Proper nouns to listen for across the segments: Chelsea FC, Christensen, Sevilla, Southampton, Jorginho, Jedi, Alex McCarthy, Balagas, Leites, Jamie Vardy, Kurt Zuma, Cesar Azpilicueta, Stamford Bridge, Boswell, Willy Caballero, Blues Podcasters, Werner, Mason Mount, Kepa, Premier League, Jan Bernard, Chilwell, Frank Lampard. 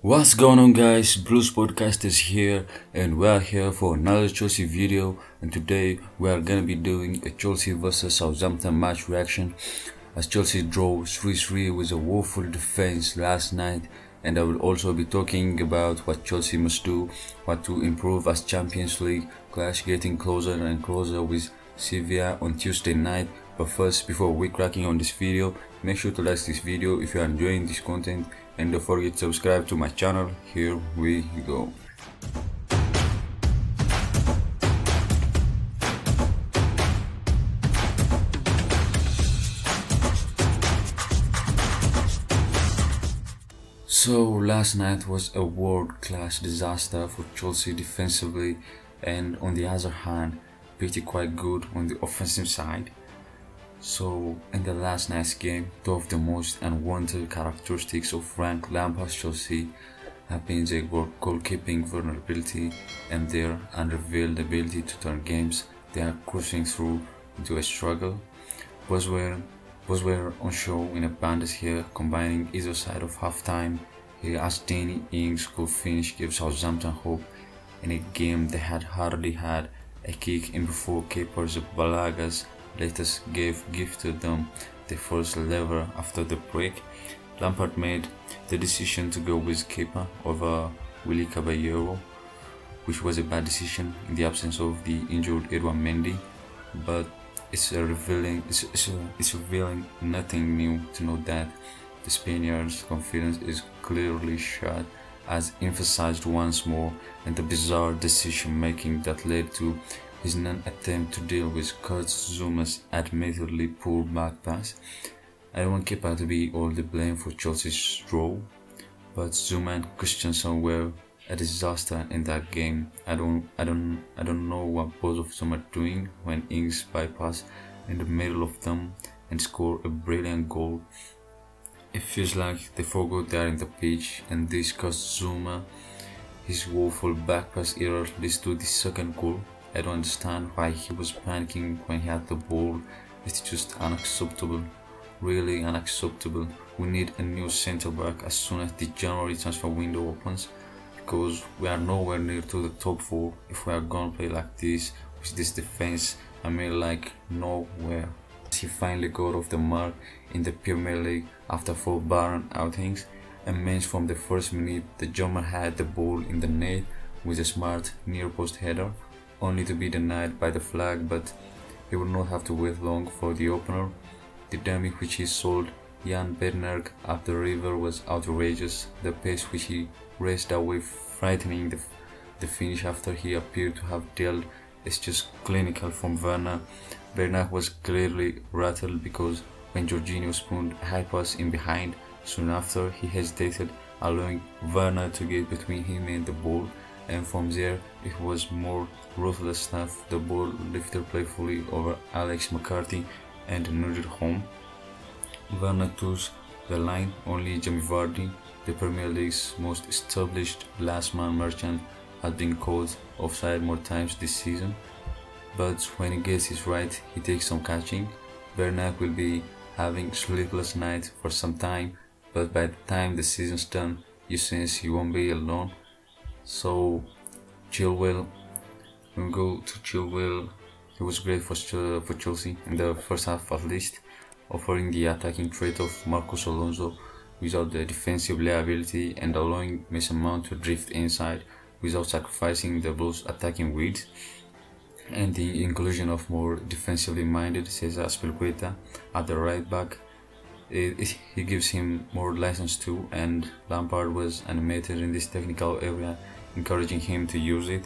What's going on, guys? Blues Podcasters here, and we are here for another Chelsea video, and today we are going to be doing a Chelsea vs Southampton match reaction as Chelsea draw 3-3 with a woeful defense last night. And I will also be talking about what Chelsea must do, what to improve as Champions League clash getting closer and closer with Sevilla on Tuesday night. But first, before we cracking on this video, make sure to like this video if you are enjoying this content, and don't forget to subscribe to my channel. Here we go. So last night was a world-class disaster for Chelsea defensively, and on the other hand, pretty quite good on the offensive side. So, in the last night's game, two of the most unwanted characteristics of Frank Lampard's Chelsea have been their goalkeeping vulnerability and their unrevealed ability to turn games they are cruising through into a struggle. Boswell on show in abundance here, combining either side of half-time. Here as Danny Ings' goal finish gave Southampton hope in a game they had hardly had a kick in before keepers of Balagas Leites gifted them the first lever after the break. Lampard made the decision to go with Kepa over Willy Caballero, which was a bad decision in the absence of the injured Edouard Mendy, but it's revealing nothing new to know that the Spaniards' confidence is clearly shot, as emphasized once more in the bizarre decision making that led to his non-attempt to deal with Kurt Zuma's admittedly poor back pass. I don't want Kepa to be all the blame for Chelsea's draw, but Zuma and Christensen were a disaster in that game. I don't know what both of them are doing when Ings bypass in the middle of them and score a brilliant goal. It feels like they forgot they are in the pitch, and this cost Zuma his woeful back pass error leads to the second goal. I don't understand why he was panicking when he had the ball. It's just unacceptable, really unacceptable. We need a new centre back as soon as the January transfer window opens, because we are nowhere near to the top four if we are gonna play like this with this defence. I mean, like, nowhere. He finally got off the mark in the Premier League after four barren outings. Immense from the first minute, the German had the ball in the net with a smart near post header, only to be denied by the flag, but he would not have to wait long for the opener. The dummy which he sold Jan Bernard up the river was outrageous, the pace which he raced away frightening the finish after he appeared to have dealt is just clinical from Werner. Bernard was clearly rattled because when Jorginho spooned a high pass in behind, soon after he hesitated, allowing Werner to get between him and the ball, and from there it was more ruthless stuff. The ball lifted playfully over Alex McCarthy and nodded home. Werner took the line, only Jamie Vardy, the Premier League's most established last man merchant, had been caught offside more times this season, but when he gets his right he takes some catching. Bernard will be having sleepless nights for some time, but by the time the season's done you sense he won't be alone. So Chilwell, we'll go to Chilwell. He was great for Chelsea in the first half at least, offering the attacking trait of Marcos Alonso without the defensive liability and allowing Mason Mount to drift inside without sacrificing the Blues' attacking width, and the inclusion of more defensively minded Cesar Azpilicueta at the right back. He gives him more license too, and Lampard was animated in this technical area, encouraging him to use it.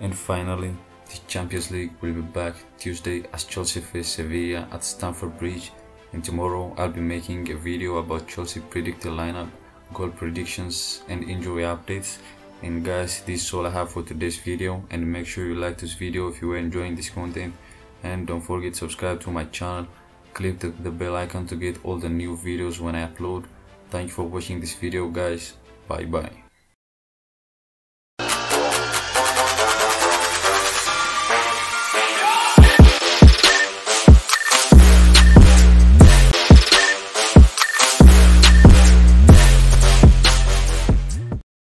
And finally, the Champions League will be back Tuesday as Chelsea face Sevilla at Stamford Bridge, and tomorrow I'll be making a video about Chelsea predicted lineup, goal predictions and injury updates. And guys, this is all I have for today's video, and make sure you like this video if you were enjoying this content, and don't forget to subscribe to my channel. Click the bell icon to get all the new videos when I upload. Thank you for watching this video, guys. Bye bye.